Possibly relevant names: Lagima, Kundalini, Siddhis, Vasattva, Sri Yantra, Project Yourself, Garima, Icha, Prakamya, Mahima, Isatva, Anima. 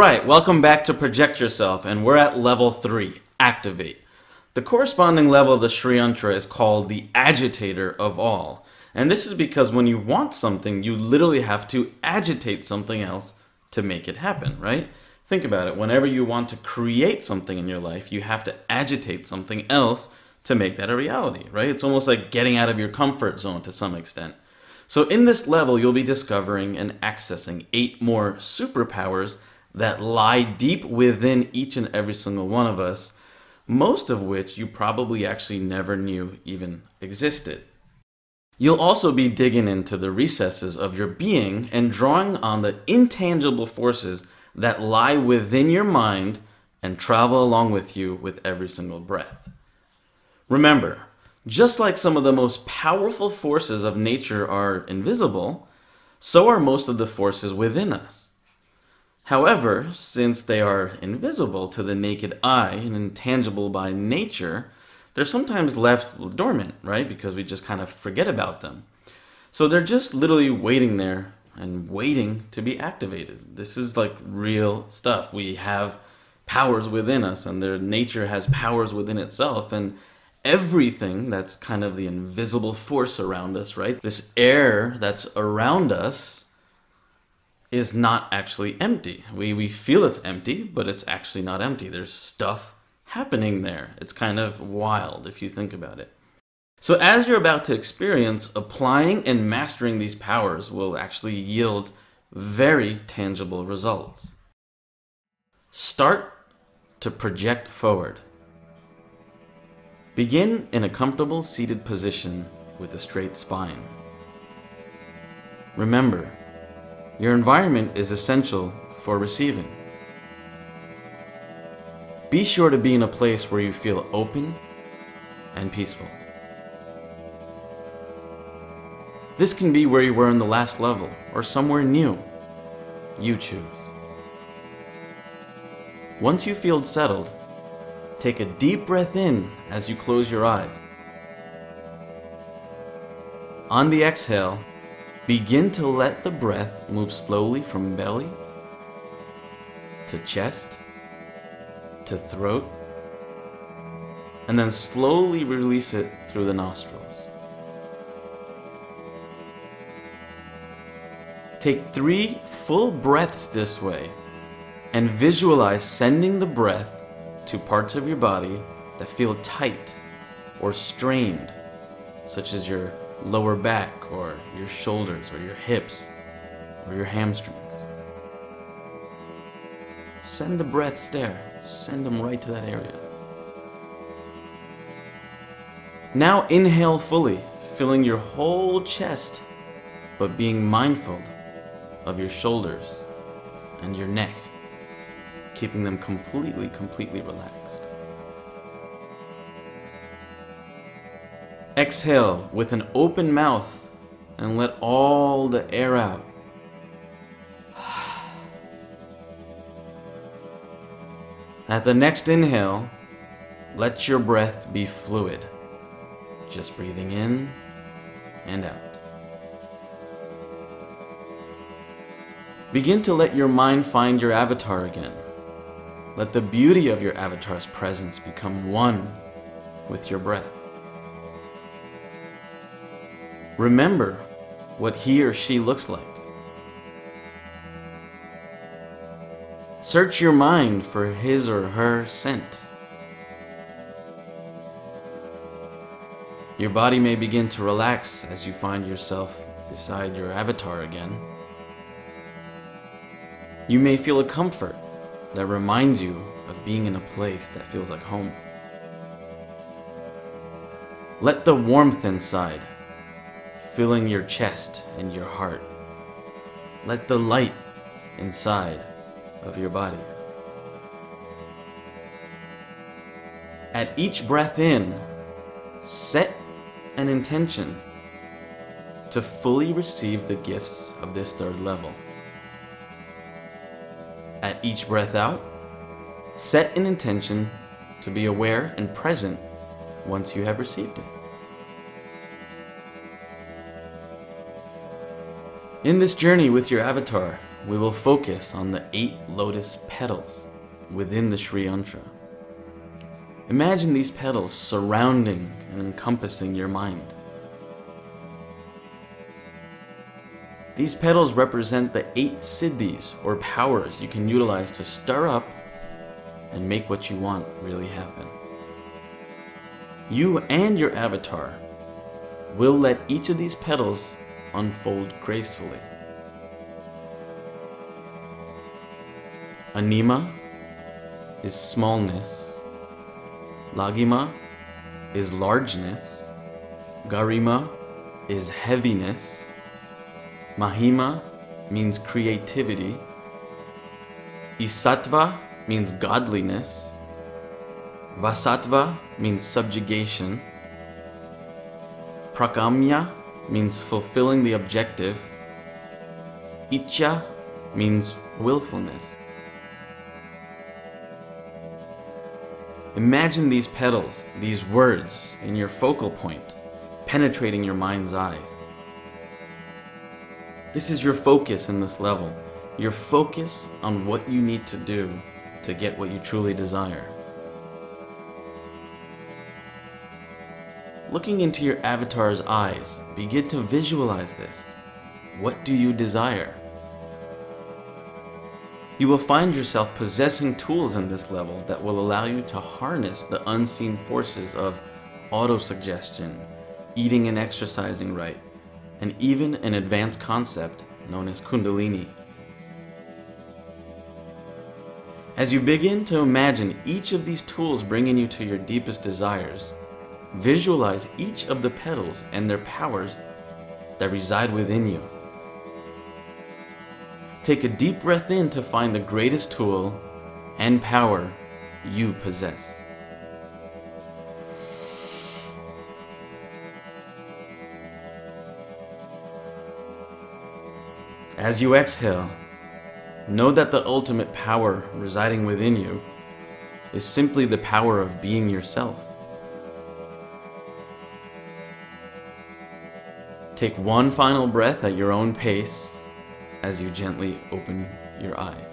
Alright, welcome back to Project Yourself, and we're at level 3, Activate. The corresponding level of the Sri Yantra is called the agitator of all. And this is because when you want something, you literally have to agitate something else to make it happen, right? Think about it, whenever you want to create something in your life, you have to agitate something else to make that a reality, right? It's almost like getting out of your comfort zone to some extent. So in this level, you'll be discovering and accessing 8 more superpowers that lie deep within each and every single one of us, most of which you probably actually never knew even existed. You'll also be digging into the recesses of your being and drawing on the intangible forces that lie within your mind and travel along with you with every single breath. Remember, just like some of the most powerful forces of nature are invisible, so are most of the forces within us. However, since they are invisible to the naked eye and intangible by nature, they're sometimes left dormant, right? Because we just kind of forget about them. So they're just literally waiting there and waiting to be activated. This is like real stuff. We have powers within us, and their nature has powers within itself, and everything that's kind of the invisible force around us, right? This air that's around us is not actually empty. We feel it's empty, but it's actually not empty. There's stuff happening there. It's kind of wild if you think about it. So as you're about to experience, applying and mastering these powers will actually yield very tangible results. Start to project forward. Begin in a comfortable seated position with a straight spine. Remember, your environment is essential for receiving. Be sure to be in a place where you feel open and peaceful. This can be where you were in the last level or somewhere new. You choose. Once you feel settled, take a deep breath in as you close your eyes. On the exhale, begin to let the breath move slowly from belly to chest to throat, and then slowly release it through the nostrils. Take 3 full breaths this way and visualize sending the breath to parts of your body that feel tight or strained, such as your lower back or your shoulders or your hips or your hamstrings. Send the breaths there. Send them right to that area. Now inhale fully, filling your whole chest, but being mindful of your shoulders and your neck, keeping them completely relaxed. Exhale with an open mouth and let all the air out. At the next inhale, let your breath be fluid, just breathing in and out. Begin to let your mind find your avatar again. Let the beauty of your avatar's presence become one with your breath. Remember what he or she looks like. Search your mind for his or her scent. Your body may begin to relax as you find yourself beside your avatar again. You may feel a comfort that reminds you of being in a place that feels like home. Let the warmth inside, filling your chest and your heart. Let the light inside of your body. At each breath in, set an intention to fully receive the gifts of this 3rd level. At each breath out, set an intention to be aware and present once you have received it. In this journey with your avatar, we will focus on the 8 lotus petals within the Sri Yantra. Imagine these petals surrounding and encompassing your mind. These petals represent the 8 Siddhis or powers you can utilize to stir up and make what you want really happen. You and your avatar will let each of these petals unfold gracefully. Anima is smallness, Lagima is largeness, Garima is heaviness, Mahima means creativity, Isatva means godliness, Vasattva means subjugation, Prakamya means fulfilling the objective, Icha means willfulness. Imagine these petals, these words, in your focal point, penetrating your mind's eye. This is your focus in this level, your focus on what you need to do to get what you truly desire. Looking into your avatar's eyes, begin to visualize this. What do you desire? You will find yourself possessing tools in this level that will allow you to harness the unseen forces of auto-suggestion, eating and exercising right, and even an advanced concept known as Kundalini. As you begin to imagine each of these tools bringing you to your deepest desires, visualize each of the petals and their powers that reside within you. Take a deep breath in to find the greatest tool and power you possess. As you exhale, know that the ultimate power residing within you is simply the power of being yourself. Take one final breath at your own pace as you gently open your eyes.